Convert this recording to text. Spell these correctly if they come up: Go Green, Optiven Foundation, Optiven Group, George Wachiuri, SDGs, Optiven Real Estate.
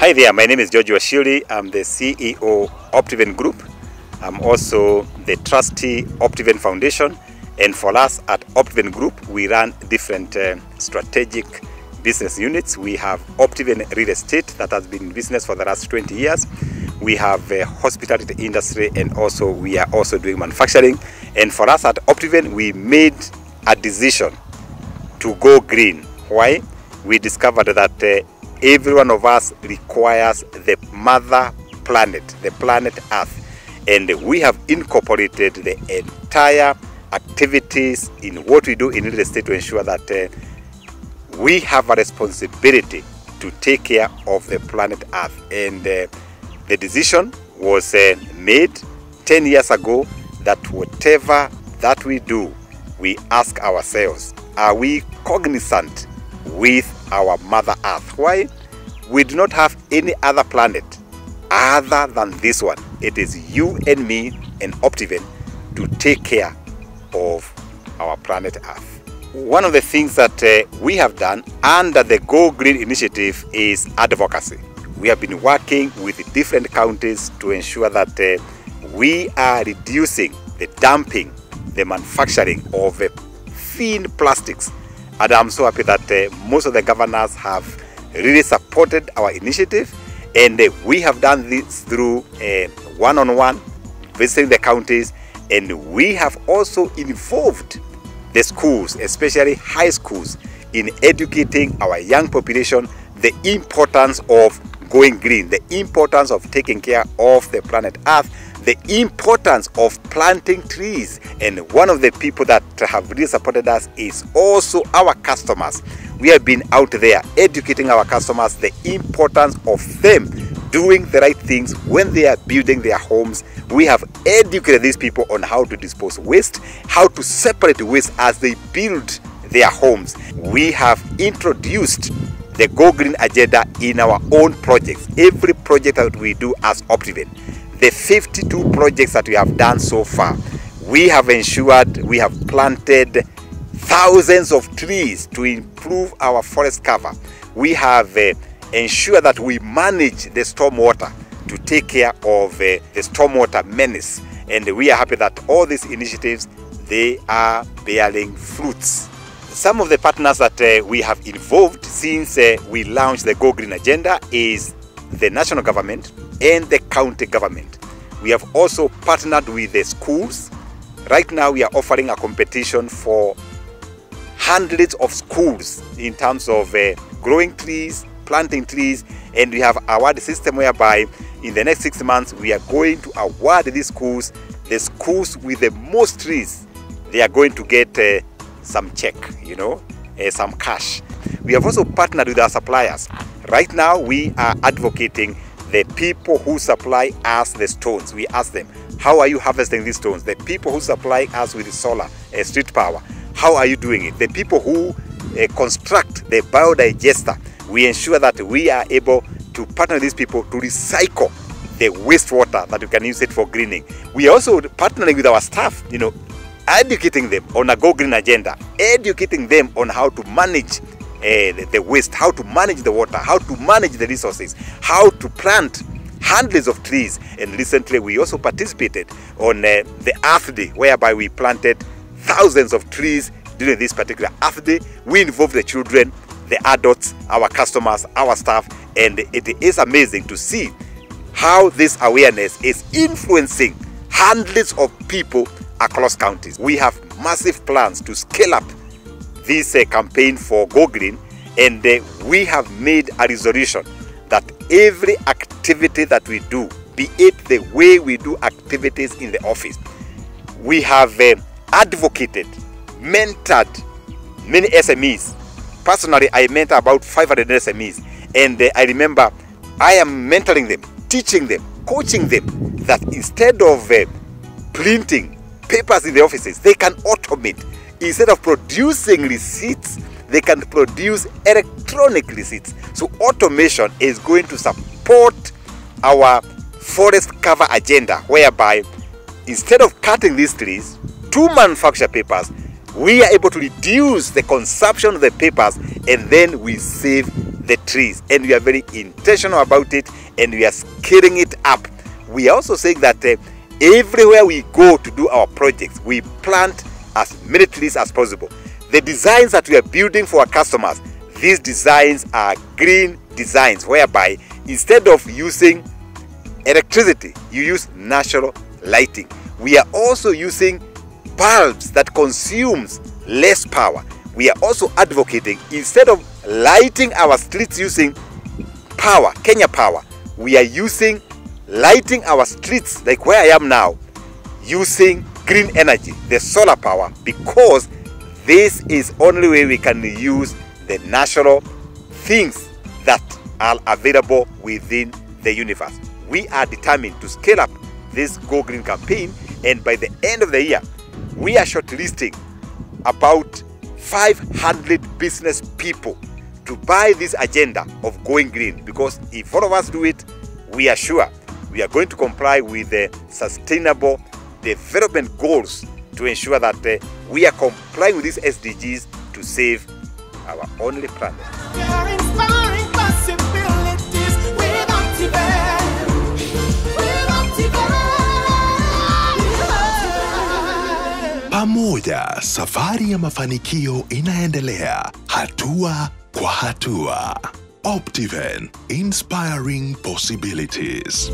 Hi there, my name is George Wachiuri. I'm the CEO Optiven Group. I'm also the trustee Optiven Foundation, and for us at Optiven Group we run different strategic business units. We have Optiven Real Estate that has been in business for the last 20 years. We have a hospitality industry, and also we are also doing manufacturing. And for us at Optiven, we made a decision to go green. Why? We discovered that every one of us requires the mother planet, the planet Earth. And we have incorporated the entire activities in what we do in real estate to ensure that we have a responsibility to take care of the planet Earth. And the decision was made 10 years ago that whatever that we do, we ask ourselves, are we cognizant with our mother Earth? Why? We do not have any other planet other than this one. It is you and me and Optiven to take care of our planet Earth. One of the things that we have done under the Go Green initiative is advocacy. We have been working with different counties to ensure that we are reducing the dumping, the manufacturing of thin plastics. And I'm so happy that most of the governors have really supported our initiative. And we have done this through one-on-one, visiting the counties. And we have also involved the schools, especially high schools, in educating our young population the importance of going green, the importance of taking care of the planet Earth, the importance of planting trees. And one of the people that have really supported us is also our customers. We have been out there educating our customers the importance of them doing the right things when they are building their homes. We have educated these people on how to dispose waste, how to separate waste as they build their homes. We have introduced the Go Green agenda in our own projects. Every project that we do as Optiven, the 52 projects that we have done so far, we have ensured we have planted thousands of trees to improve our forest cover. We have ensured that we manage the stormwater to take care of the stormwater menace. And we are happy that all these initiatives, they are bearing fruits. Some of the partners that we have involved since we launched the Go Green agenda is the national government and the county government. We have also partnered with the schools. Right now we are offering a competition for hundreds of schools in terms of growing trees, planting trees, and we have award system whereby in the next 6 months we are going to award these schools, the schools with the most trees, they are going to get some check, you know, some cash. We have also partnered with our suppliers. Right now we are advocating the people who supply us the stones. We ask them, how are you harvesting these stones? The people who supply us with solar, street power, how are you doing it? The people who construct the biodigester, we ensure that we are able to partner with these people to recycle the wastewater that we can use it for greening. We are also partnering with our staff, you know, educating them on a Go Green agenda, educating them on how to manage the waste, how to manage the water, how to manage the resources, how to plant hundreds of trees. And recently we also participated on the Earth Day, whereby we planted thousands of trees during this particular Earth Day. We involved the children, the adults, our customers, our staff, and it is amazing to see how this awareness is influencing hundreds of people across counties. We have massive plans to scale up this campaign for Go Green, and we have made a resolution that every activity that we do, be it the way we do activities in the office, we have advocated, mentored many SMEs. Personally, I mentor about 500 SMEs, and I remember I am mentoring them, teaching them, coaching them that instead of printing papers in the offices, they can automate. Instead of producing receipts, they can produce electronic receipts. So automation is going to support our forest cover agenda, whereby instead of cutting these trees to manufacture papers, we are able to reduce the consumption of the papers, and then we save the trees. And we are very intentional about it, and we are scaling it up. We are also saying that everywhere we go to do our projects, we plant as many trees as possible. The designs that we are building for our customers, these designs are green designs, whereby instead of using electricity, you use natural lighting. We are also using bulbs that consumes less power. We are also advocating, instead of lighting our streets using power, Kenya power, we are using lighting our streets, like where I am now, using green energy, the solar power, because this is only way we can use the natural things that are available within the universe. We are determined to scale up this Go Green campaign, and by the end of the year, we are shortlisting about 500 business people to buy this agenda of going green, because if all of us do it, we are sure we are going to comply with the sustainable development goals to ensure that we are complying with these SDGs to save our only planet. We are inspiring possibilities with Optiven. Pamoja, safari ya mafanikio inaendelea hatua kwa hatua. Optiven, inspiring possibilities.